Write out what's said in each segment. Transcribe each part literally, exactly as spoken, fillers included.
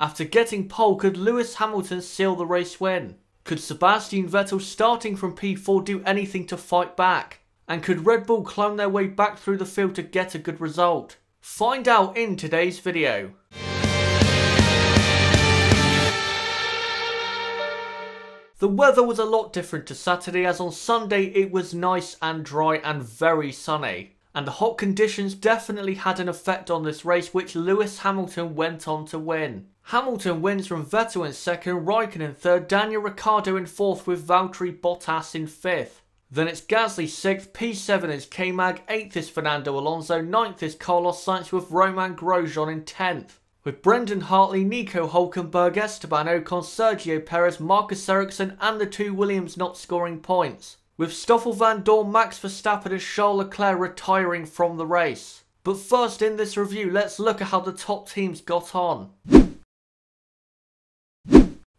After getting pole, could Lewis Hamilton seal the race win? Could Sebastian Vettel starting from P four do anything to fight back? And could Red Bull climb their way back through the field to get a good result? Find out in today's video. The weather was a lot different to Saturday, as on Sunday it was nice and dry and very sunny. And the hot conditions definitely had an effect on this race, which Lewis Hamilton went on to win. Hamilton wins from Vettel in second, Räikkönen in third, Daniel Ricciardo in fourth with Valtteri Bottas in fifth. Then it's Gasly sixth, P seven is K-Mag, eighth is Fernando Alonso, ninth is Carlos Sainz with Romain Grosjean in tenth. With Brendan Hartley, Nico Hülkenberg, Esteban Ocon, Sergio Perez, Marcus Ericsson and the two Williams not scoring points. With Stoffel Vandoorne, Max Verstappen and Charles Leclerc retiring from the race. But first in this review, let's look at how the top teams got on.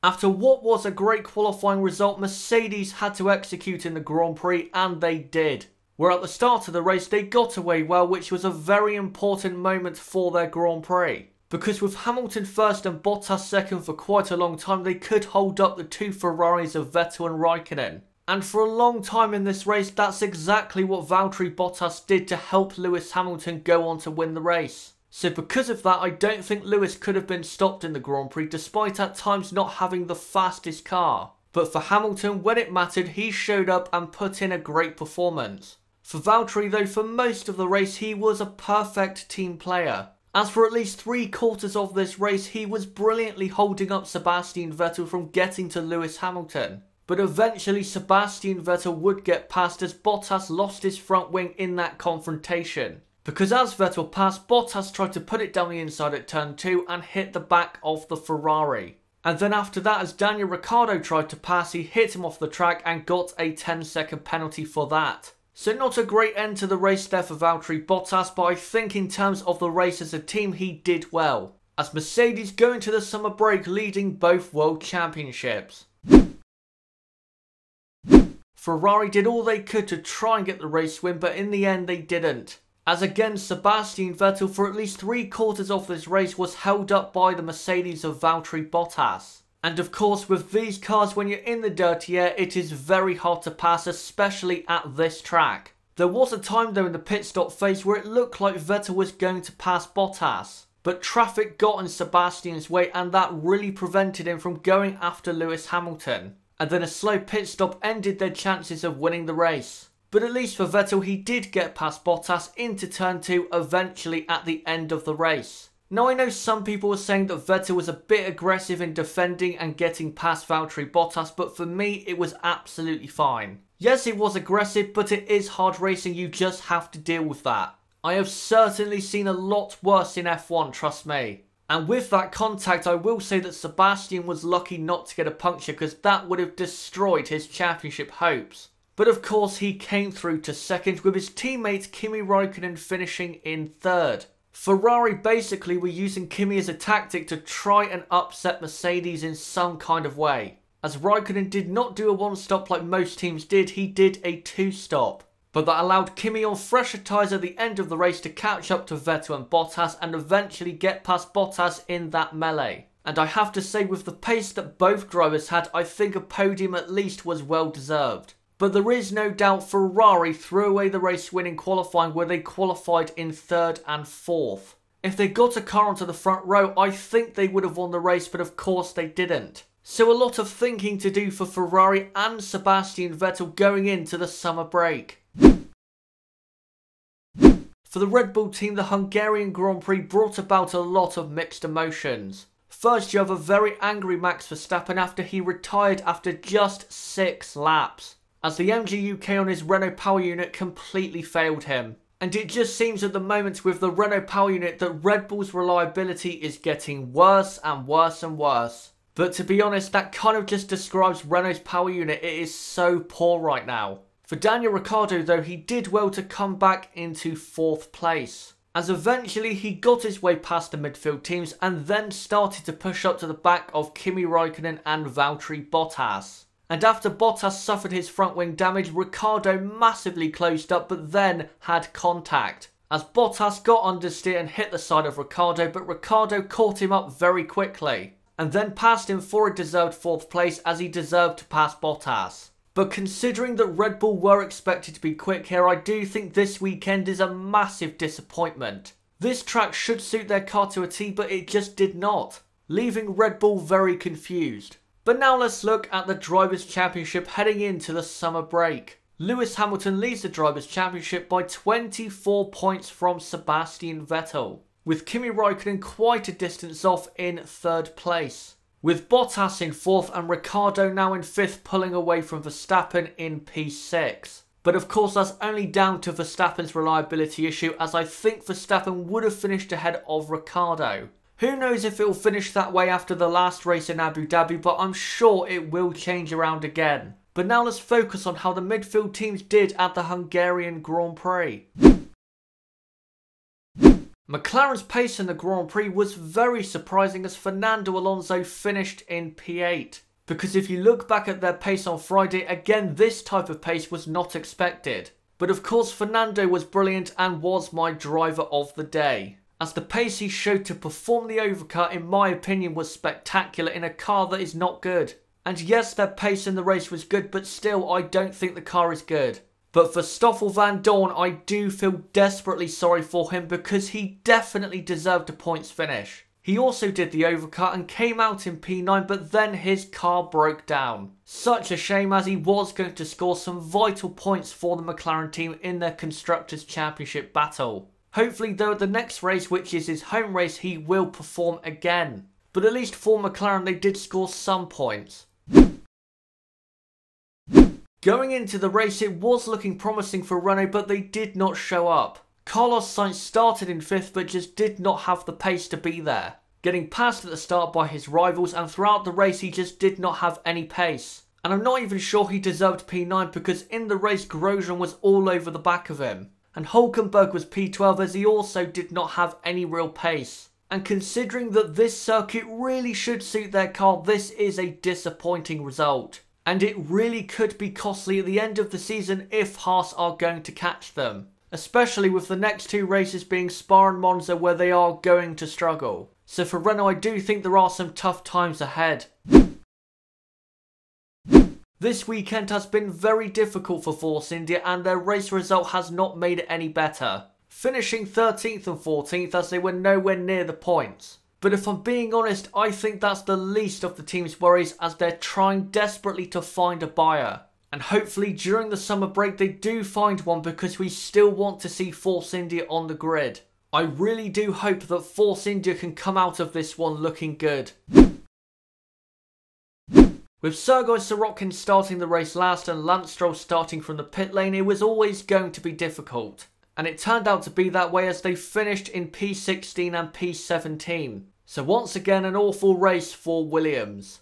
After what was a great qualifying result, Mercedes had to execute in the Grand Prix, and they did. Where at the start of the race they got away well, which was a very important moment for their Grand Prix. Because with Hamilton first and Bottas second for quite a long time, they could hold up the two Ferraris of Vettel and Räikkönen. And for a long time in this race, that's exactly what Valtteri Bottas did to help Lewis Hamilton go on to win the race. So because of that, I don't think Lewis could have been stopped in the Grand Prix, despite at times not having the fastest car. But for Hamilton, when it mattered, he showed up and put in a great performance. For Valtteri though, for most of the race, he was a perfect team player. As for at least three quarters of this race, he was brilliantly holding up Sebastian Vettel from getting to Lewis Hamilton. But eventually Sebastian Vettel would get past, as Bottas lost his front wing in that confrontation. Because as Vettel passed, Bottas tried to put it down the inside at turn two and hit the back of the Ferrari. And then after that, as Daniel Ricciardo tried to pass, he hit him off the track and got a ten second penalty for that. So not a great end to the race there for Valtteri Bottas, but I think in terms of the race as a team, he did well. As Mercedes go into the summer break leading both world championships. Ferrari did all they could to try and get the race win, but in the end they didn't. As again, Sebastian Vettel for at least three quarters of this race was held up by the Mercedes of Valtteri Bottas. And of course, with these cars, when you're in the dirty air, it is very hard to pass, especially at this track. There was a time though in the pit stop phase where it looked like Vettel was going to pass Bottas, but traffic got in Sebastian's way and that really prevented him from going after Lewis Hamilton. And then a slow pit stop ended their chances of winning the race. But at least for Vettel, he did get past Bottas into turn two eventually at the end of the race. Now I know some people were saying that Vettel was a bit aggressive in defending and getting past Valtteri Bottas, but for me it was absolutely fine. Yes, it was aggressive, but it is hard racing, you just have to deal with that. I have certainly seen a lot worse in F one, trust me. And with that contact, I will say that Sebastian was lucky not to get a puncture, because that would have destroyed his championship hopes. But of course he came through to second, with his teammate Kimi Räikkönen finishing in third. Ferrari basically were using Kimi as a tactic to try and upset Mercedes in some kind of way. As Räikkönen did not do a one stop like most teams did, he did a two stop. But that allowed Kimi on fresher tyres at the end of the race to catch up to Vettel and Bottas and eventually get past Bottas in that melee. And I have to say, with the pace that both drivers had, I think a podium at least was well deserved. But there is no doubt Ferrari threw away the race winning qualifying, where they qualified in third and fourth. If they got a car onto the front row, I think they would have won the race, but of course they didn't. So a lot of thinking to do for Ferrari and Sebastian Vettel going into the summer break. For the Red Bull team, the Hungarian Grand Prix brought about a lot of mixed emotions. First, you have a very angry Max Verstappen after he retired after just six laps, as the M G U K on his Renault power unit completely failed him. And it just seems at the moment with the Renault power unit that Red Bull's reliability is getting worse and worse and worse. But to be honest, that kind of just describes Renault's power unit, it is so poor right now. For Daniel Ricciardo though, he did well to come back into fourth place, as eventually he got his way past the midfield teams and then started to push up to the back of Kimi Räikkönen and Valtteri Bottas. And after Bottas suffered his front wing damage, Ricciardo massively closed up but then had contact. as Bottas got understeer and hit the side of Ricciardo, but Ricciardo caught him up very quickly and then passed him for a deserved fourth place, as he deserved to pass Bottas. But considering that Red Bull were expected to be quick here, I do think this weekend is a massive disappointment. This track should suit their car to a T, but it just did not, leaving Red Bull very confused. But now let's look at the Drivers' Championship heading into the summer break. Lewis Hamilton leads the Drivers' Championship by twenty-four points from Sebastian Vettel, with Kimi Räikkönen quite a distance off in third place, with Bottas in fourth and Ricciardo now in fifth, pulling away from Verstappen in P six. But of course that's only down to Verstappen's reliability issue, as I think Verstappen would have finished ahead of Ricciardo. Who knows if it will finish that way after the last race in Abu Dhabi, but I'm sure it will change around again. But now let's focus on how the midfield teams did at the Hungarian Grand Prix. McLaren's pace in the Grand Prix was very surprising, as Fernando Alonso finished in P eight. Because if you look back at their pace on Friday, again this type of pace was not expected. But of course Fernando was brilliant and was my driver of the day, as the pace he showed to perform the overcut in my opinion was spectacular in a car that is not good. And yes, their pace in the race was good, but still I don't think the car is good. But for Stoffel Vandoorne, I do feel desperately sorry for him, because he definitely deserved a points finish. He also did the overcut and came out in P nine, but then his car broke down. Such a shame, as he was going to score some vital points for the McLaren team in their Constructors' Championship battle. Hopefully though at the next race, which is his home race, he will perform again. But at least for McLaren they did score some points. Going into the race it was looking promising for Renault, but they did not show up. Carlos Sainz started in fifth, but just did not have the pace to be there, getting passed at the start by his rivals, and throughout the race he just did not have any pace. And I'm not even sure he deserved P nine, because in the race Grosjean was all over the back of him, and Hülkenberg was P twelve, as he also did not have any real pace. And considering that this circuit really should suit their car, this is a disappointing result. And it really could be costly at the end of the season if Haas are going to catch them, especially with the next two races being Spa and Monza, where they are going to struggle. So for Renault, I do think there are some tough times ahead. This weekend has been very difficult for Force India, and their race result has not made it any better, finishing thirteenth and fourteenth, as they were nowhere near the points. But if I'm being honest, I think that's the least of the team's worries, as they're trying desperately to find a buyer. And hopefully during the summer break they do find one, because we still want to see Force India on the grid. I really do hope that Force India can come out of this one looking good. With Sergei Sorokin starting the race last and Lance Stroll starting from the pit lane, it was always going to be difficult. And it turned out to be that way, as they finished in P sixteen and P seventeen. So once again an awful race for Williams.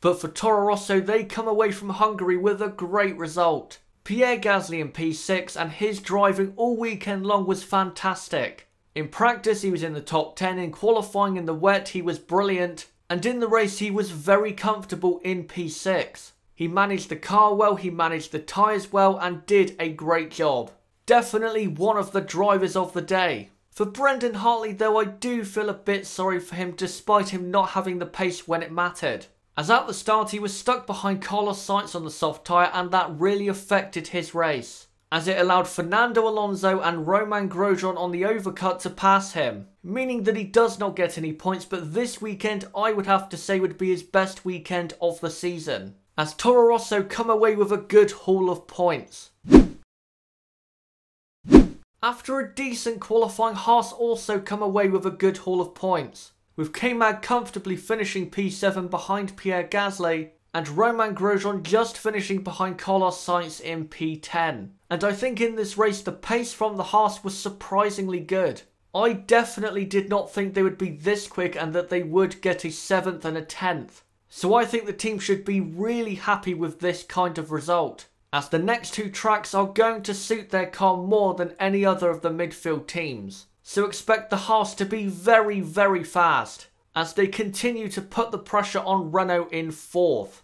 But for Toro Rosso, they come away from Hungary with a great result. Pierre Gasly in P six, and his driving all weekend long was fantastic. In practice he was in the top ten, in qualifying in the wet he was brilliant, and in the race he was very comfortable in P six. He managed the car well, he managed the tyres well, and did a great job. Definitely one of the drivers of the day. For Brendan Hartley though, I do feel a bit sorry for him, despite him not having the pace when it mattered, as at the start he was stuck behind Carlos Sainz on the soft tyre, and that really affected his race, as it allowed Fernando Alonso and Romain Grosjean on the overcut to pass him, meaning that he does not get any points. But this weekend I would have to say would be his best weekend of the season, as Toro Rosso come away with a good haul of points. After a decent qualifying, Haas also come away with a good haul of points, with K-Mag comfortably finishing P seven behind Pierre Gasly, and Romain Grosjean just finishing behind Carlos Sainz in P ten. And I think in this race the pace from the Haas was surprisingly good. I definitely did not think they would be this quick, and that they would get a seventh and a tenth. So I think the team should be really happy with this kind of result, as the next two tracks are going to suit their car more than any other of the midfield teams. So expect the Haas to be very, very fast, as they continue to put the pressure on Renault in fourth.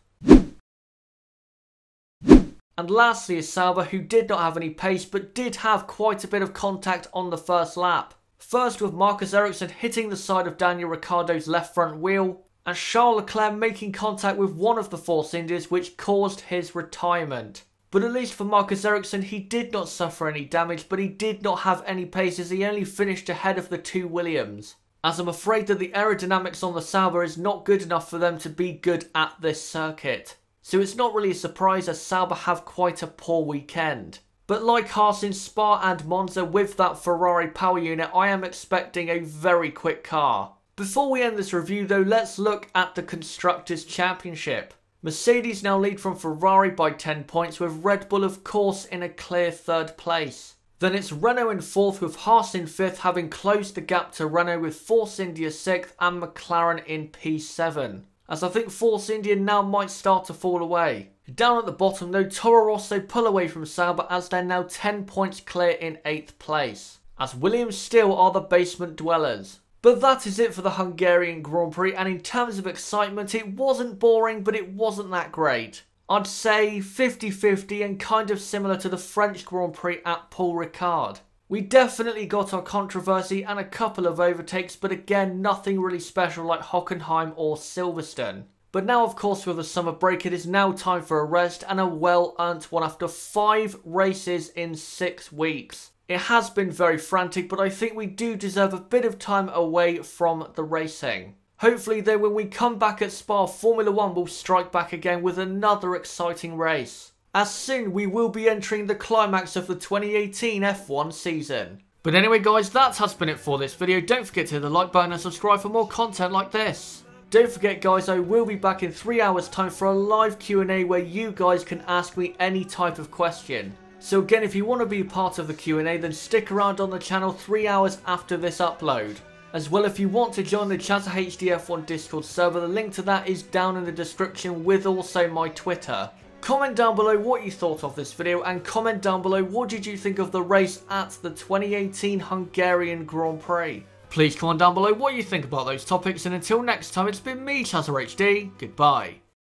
And lastly is Sauber, who did not have any pace but did have quite a bit of contact on the first lap. First with Marcus Ericsson hitting the side of Daniel Ricciardo's left front wheel, and Charles Leclerc making contact with one of the Force Indias, which caused his retirement. But at least for Marcus Ericsson, he did not suffer any damage, but he did not have any pace as he only finished ahead of the two Williams, as I'm afraid that the aerodynamics on the Sauber is not good enough for them to be good at this circuit. So it's not really a surprise as Sauber have quite a poor weekend. But like Haas in Spa and Monza with that Ferrari power unit, I am expecting a very quick car. Before we end this review though, let's look at the Constructors' Championship. Mercedes now lead from Ferrari by ten points, with Red Bull of course in a clear third place. Then it's Renault in fourth, with Haas in fifth, having closed the gap to Renault, with Force India sixth and McLaren in P seven. As I think Force India now might start to fall away. Down at the bottom though, Toro Rosso pull away from Sauber as they're now ten points clear in eighth place. As Williams still are the basement dwellers. But that is it for the Hungarian Grand Prix, and in terms of excitement it wasn't boring but it wasn't that great. I'd say fifty fifty and kind of similar to the French Grand Prix at Paul Ricard. We definitely got our controversy and a couple of overtakes, but again nothing really special like Hockenheim or Silverstone. But now of course with the summer break it is now time for a rest, and a well earned one after five races in six weeks. It has been very frantic, but I think we do deserve a bit of time away from the racing. Hopefully though, when we come back at Spa, Formula One will strike back again with another exciting race, as soon we will be entering the climax of the twenty eighteen F one season. But anyway guys, that has been it for this video. Don't forget to hit the like button and subscribe for more content like this. Don't forget guys, I will be back in three hours time for a live Q and A where you guys can ask me any type of question. So again, if you want to be part of the Q and A, then stick around on the channel three hours after this upload. As well, if you want to join the Chatter H D F one Discord server, the link to that is down in the description, with also my Twitter. Comment down below what you thought of this video, and comment down below what did you think of the race at the twenty eighteen Hungarian Grand Prix. Please comment down below what you think about those topics, and until next time, it's been me, Chatter H D, goodbye.